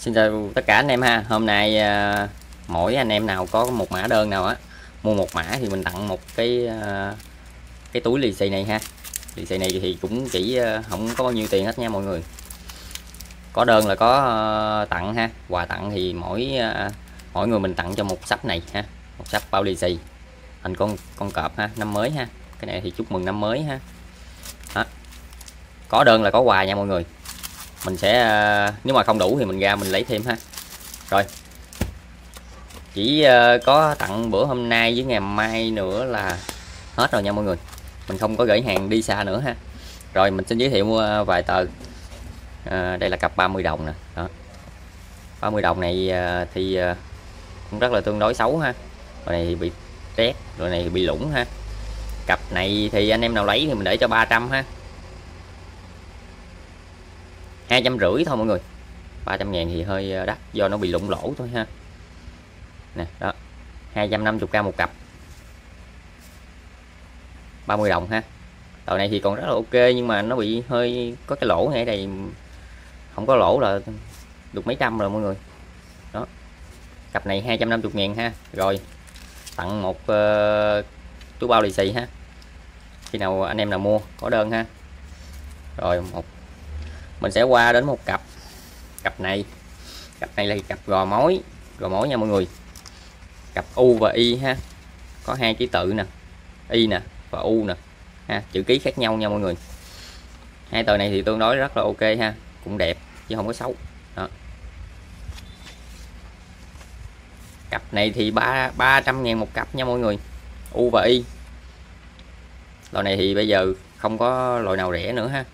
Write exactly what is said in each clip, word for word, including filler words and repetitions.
Xin chào tất cả anh em ha. Hôm nay à, mỗi anh em nào có một mã đơn nào á, mua một mã thì mình tặng một cái à, cái túi lì xì này ha. Lì xì này thì cũng chỉ à, không có bao nhiêu tiền hết nha mọi người. Có đơn là có à, tặng ha. Quà tặng thì mỗi à, mỗi người mình tặng cho một sắp này ha, một sắp bao lì xì thành con con cọp ha, năm mới ha. Cái này thì chúc mừng năm mới ha. Đó. Có đơn là có quà nha mọi người. Mình sẽ, nếu mà không đủ thì mình ra mình lấy thêm ha. Rồi, chỉ có tặng bữa hôm nay với ngày mai nữa là hết rồi nha mọi người. Mình không có gửi hàng đi xa nữa ha. Rồi mình xin giới thiệu mua vài tờ. à, Đây là cặp ba mươi đồng nè. Đó. ba mươi đồng này thì cũng rất là tương đối xấu ha. Rồi này thì bị rét, rồi này thì bị lủng ha. Cặp này thì anh em nào lấy thì mình để cho ba trăm ha, hai trăm rưỡi thôi mọi người. Ba trăm ngàn thì hơi đắt do nó bị lụng lỗ thôi ha. Nè đó, hai trăm năm mươi k một cặp, ba mươi đồng ha. Tờ này thì còn rất là ok nhưng mà nó bị hơi có cái lỗ ngay đây, không có lỗ là được mấy trăm rồi mọi người. Đó, cặp này hai trăm năm mươi ngàn ha. Rồi tặng một uh, túi bao lì xì ha, khi nào anh em nào mua có đơn ha. Rồi một mình sẽ qua đến một cặp. Cặp này cặp này là cặp gò mối gò mối nha mọi người. Cặp U và Y ha, có hai ký tự nè, Y nè và U nè ha, chữ ký khác nhau nha mọi người. Hai tờ này thì tương đối rất là ok ha, cũng đẹp chứ không có xấu. Đó, cặp này thì ba ba trăm ngàn một cặp nha mọi người, U và Y. Loại này thì bây giờ không có loại nào rẻ nữa ha,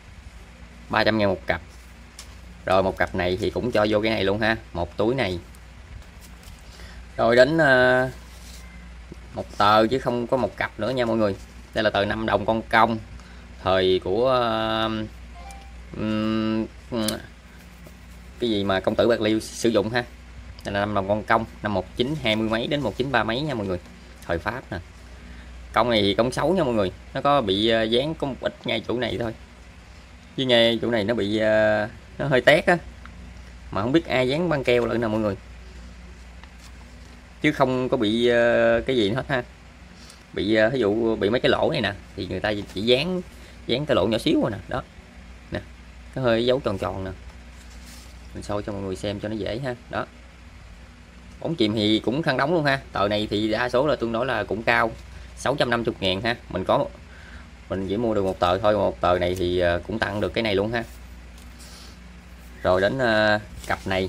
ba trăm ngàn một cặp. Rồi một cặp này thì cũng cho vô cái này luôn ha, một túi này. Rồi đến uh, một tờ chứ không có một cặp nữa nha mọi người. Đây là tờ năm đồng con công, thời của uh, um, cái gì mà công tử Bạc Liêu sử dụng ha. Đây là năm đồng con công, năm một chín hai mươi mấy đến một chín ba mấy nha mọi người, thời Pháp nè. Công này thì công xấu nha mọi người, nó có bị uh, dán có một ít ngay chỗ này thôi, chứ nghe chỗ này nó bị uh, nó hơi tét á, mà không biết ai dán băng keo lại nè mọi người, chứ không có bị uh, cái gì hết ha. Bị uh, ví dụ bị mấy cái lỗ này nè thì người ta chỉ dán dán cái lỗ nhỏ xíu rồi nè. Đó nè, cái hơi dấu tròn tròn nè, mình soi cho mọi người xem cho nó dễ ha. Đó, bóng chìm thì cũng khăn đóng luôn ha. Tờ này thì đa số là tương đối là cũng cao, sáu trăm năm mươi ngàn ha. Mình có mình chỉ mua được một tờ thôi, một tờ này thì cũng tặng được cái này luôn ha. Rồi đến uh, cặp này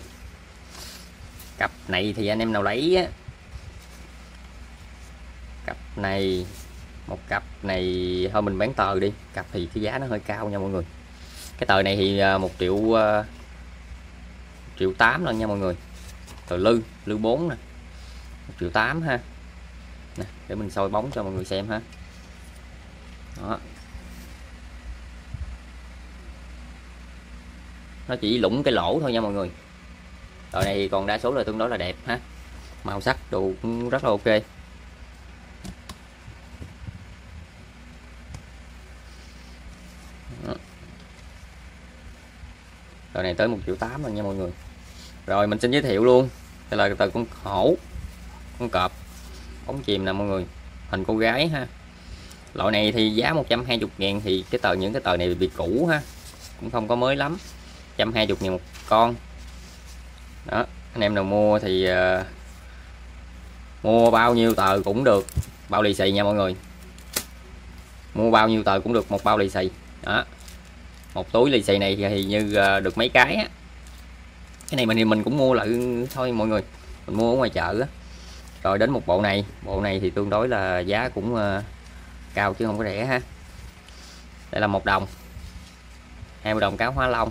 cặp này thì anh em nào lấy á, cặp này một cặp này thôi mình bán tờ đi. Cặp thì cái giá nó hơi cao nha mọi người. Cái tờ này thì một triệu uh, triệu tám lần nha mọi người. Tờ lư lư bốn nè, một triệu tám ha. Nè, để mình soi bóng cho mọi người xem ha. Đó, nó chỉ lủng cái lỗ thôi nha mọi người. Tờ này còn đa số là tương đối là đẹp ha, màu sắc đồ cũng rất là ok. Tờ này tới một triệu tám rồi nha mọi người. Rồi mình xin giới thiệu luôn, đây là tờ con hổ con cọp, bóng chìm nè mọi người, hình cô gái ha. Loại này thì giá một trăm hai mươi ngàn. Thì cái tờ những cái tờ này bị cũ ha, cũng không có mới lắm, một trăm hai mươi ngàn một con. Đó, anh em nào mua thì uh, mua bao nhiêu tờ cũng được, bao lì xì nha mọi người. Mua bao nhiêu tờ cũng được một bao lì xì. Đó, một túi lì xì này thì như uh, được mấy cái á. Cái này mình mình cũng mua lại thôi mọi người, mình mua ở ngoài chợ á. Rồi đến một bộ này, bộ này thì tương đối là giá cũng uh, cao chứ không có rẻ ha. Đây là một đồng, hai mươi đồng cá hóa long,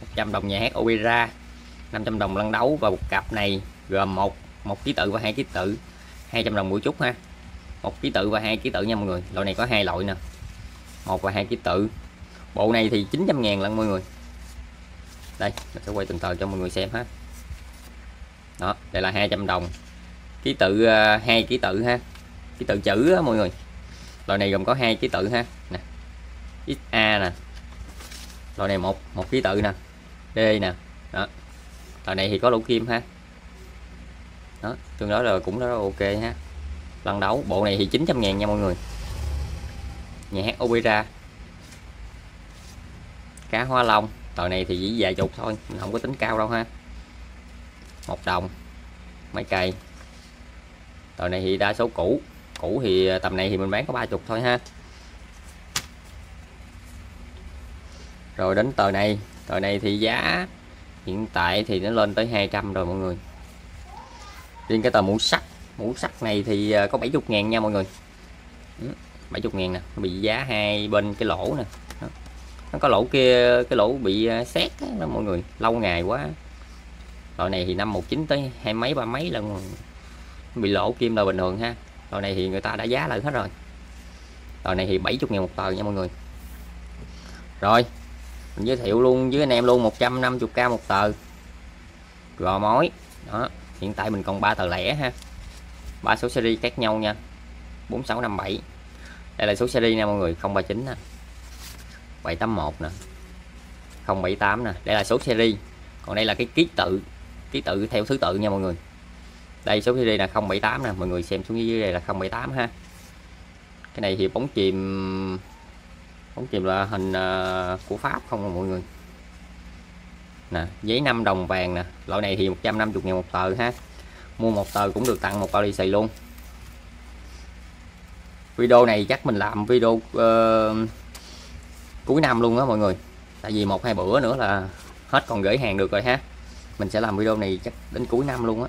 một trăm đồng nhà hát opera, năm trăm đồng lăn đấu. Và một cặp này gồm một một ký tự và hai ký tự, hai trăm đồng mỗi chút ha. Một ký tự và hai ký tự nha mọi người. Loại này có hai loại nè, một và hai ký tự. Bộ này thì chín trăm ngàn lận mọi người. Đây mình sẽ quay từng tờ cho mọi người xem ha. Đó, đây là hai trăm đồng, ký tự hai ký tự ha, ký tự chữ á mọi người. Loại này gồm có hai ký tự ha, nè ích a nè, loại này một một ký tự nè, D nè. Đó, Ở này thì có lỗ kim ha. Đó, tương đối là cũng rất là ok ha. Lần đấu bộ này thì chín trăm ngàn nha mọi người. Nhà hát Opera. Cá hoa long, tờ này thì chỉ vài chục thôi, mình không có tính cao đâu ha. Một đồng, mấy cây. Tờ này thì đa số cũ, cũ thì tầm này thì mình bán có ba chục thôi ha. Rồi đến tờ này, tờ này thì giá hiện tại thì nó lên tới hai trăm rồi mọi người. Riêng cái tờ mũ sắt, mũ sắt này thì có bảy mươi ngàn nha mọi người. bảy mươi ngàn nè, nó bị giá hai bên cái lỗ nè. Nó có lỗ kia, cái lỗ bị xét đó mọi người, lâu ngày quá. Loại này thì năm một chín tới hai mấy ba mấy lần bị lỗ kim là bình thường ha. Loại này thì người ta đã giá lại hết rồi. Loại này thì bảy mươi ngàn một tờ nha mọi người. Rồi, mình giới thiệu luôn với anh em luôn một trăm năm mươi k một tờ. Gò mối. Đó, hiện tại mình còn ba tờ lẻ ha. ba số series khác nhau nha. bốn sáu năm bảy. Đây là số series nha mọi người, không ba chín nè. bảy tám mốt nè. không bảy tám nè, đây là số series. Còn đây là cái ký tự, ký tự theo thứ tự nha mọi người. Đây số series là không bảy tám nè, mọi người xem xuống dưới đây là không bảy tám ha. Cái này thì bóng chìm, bóng chìm là hình của Pháp không mọi người. Nè, giấy năm đồng vàng nè, loại này thì một trăm năm mươi ngàn một tờ ha. Mua một tờ cũng được tặng một bao lì xì luôn. Video này chắc mình làm video uh, cuối năm luôn á mọi người. Tại vì một hai bữa nữa là hết còn gửi hàng được rồi ha. Mình sẽ làm video này chắc đến cuối năm luôn á.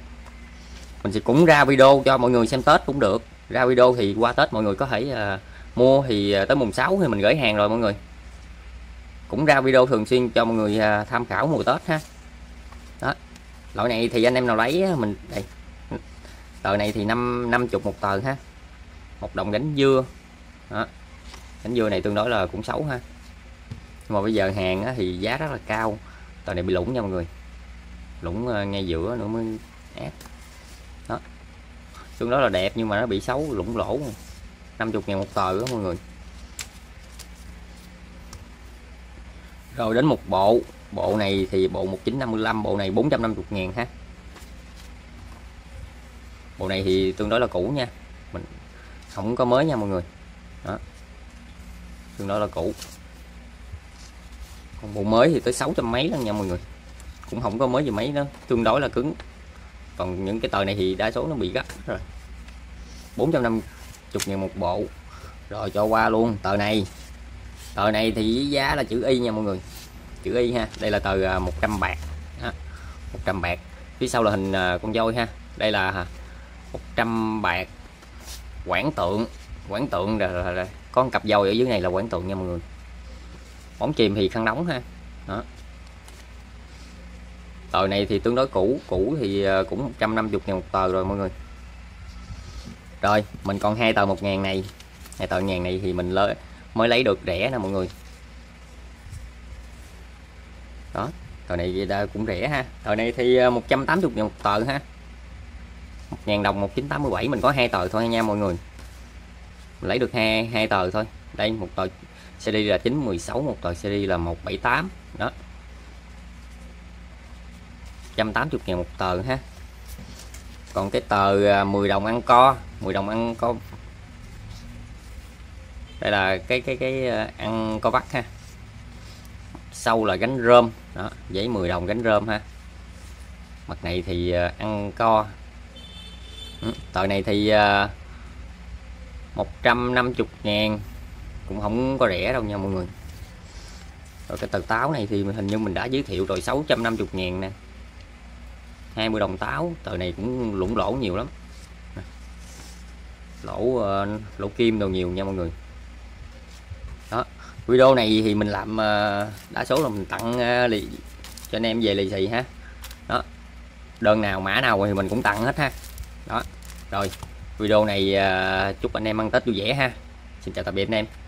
Mình sẽ cũng ra video cho mọi người xem Tết cũng được. Ra video thì qua Tết mọi người có thể uh, mua thì tới mùng sáu thì mình gửi hàng rồi mọi người. Cũng ra video thường xuyên cho mọi người uh, tham khảo mùa Tết ha. Đó. Loại này thì anh em nào lấy mình đây. Tờ này thì năm năm mươi một tờ ha. Một đồng gánh dưa. Đó. Gánh dưa này tương đối là cũng xấu ha. Nhưng mà bây giờ hàng thì giá rất là cao. Tờ này bị lủng nha mọi người. Lủng ngay giữa nữa mới ép. Đó. Tương đối là đẹp nhưng mà nó bị xấu, lủng lỗ. năm mươi ngàn một tờ đó mọi người. Rồi đến một bộ. Bộ này thì bộ một chín năm lăm, bộ này bốn trăm năm mươi ngàn ha. Bộ này thì tương đối là cũ nha. Mình không có mới nha mọi người. Đó. Tương đối là cũ. Còn bộ mới thì tới sáu trăm mấy lần nha mọi người. Cũng không có mới gì mấy đó, tương đối là cứng. Còn những cái tờ này thì đa số nó bị gắt rồi. bốn trăm năm mươi ngàn một bộ. Rồi cho qua luôn tờ này. Tờ này thì giá là chữ Y nha mọi người. Chữ Y ha. Đây là tờ một trăm bạc. Đó. một trăm bạc. Phía sau là hình con voi ha. Đây là một trăm bạc. Quảng tượng. Quảng tượng là, là, là. Có một cặp voi ở dưới này là quảng tượng nha mọi người. Bóng chìm thì khăn đóng ha. Đó. Tờ này thì tương đối cũ. Cũ thì cũng một trăm năm mươi ngàn một tờ rồi mọi người. Rồi mình còn hai tờ một ngàn này. Hai tờ một ngàn này thì mình lấy, mới lấy được rẻ nè mọi người. Đó. Tờ này cũng rẻ ha. Tờ này thì một trăm tám mươi ngàn một tờ ha. một ngàn đồng một chín tám bảy. Mình có hai tờ thôi nha mọi người. Mình lấy được hai, hai tờ thôi. Đây một tờ series là chín mười sáu, một tờ series là một bảy tám. Đó. một trăm tám mươi ngàn một tờ ha. Còn cái tờ mười đồng ăn co, mười đồng ăn co. Đây là cái cái cái ăn co vắt ha. Sau là gánh rơm, đó, giấy mười đồng gánh rơm ha. Mặt này thì ăn co. Tờ này thì một trăm năm mươi ngàn. Cũng không có rẻ đâu nha mọi người. Rồi cái tờ táo này thì hình như mình đã giới thiệu rồi, sáu trăm năm mươi ngàn nè. hai mươi đồng táo. Tờ này cũng lủng lỗ nhiều lắm. Lỗ lỗ kim đồ nhiều nha mọi người. Đó. Video này thì mình làm đa số là mình tặng lì cho anh em về lì xì ha. Đó. Đơn nào mã nào thì mình cũng tặng hết ha. Đó. Rồi video này chúc anh em ăn Tết vui vẻ ha. Xin chào tạm biệt anh em.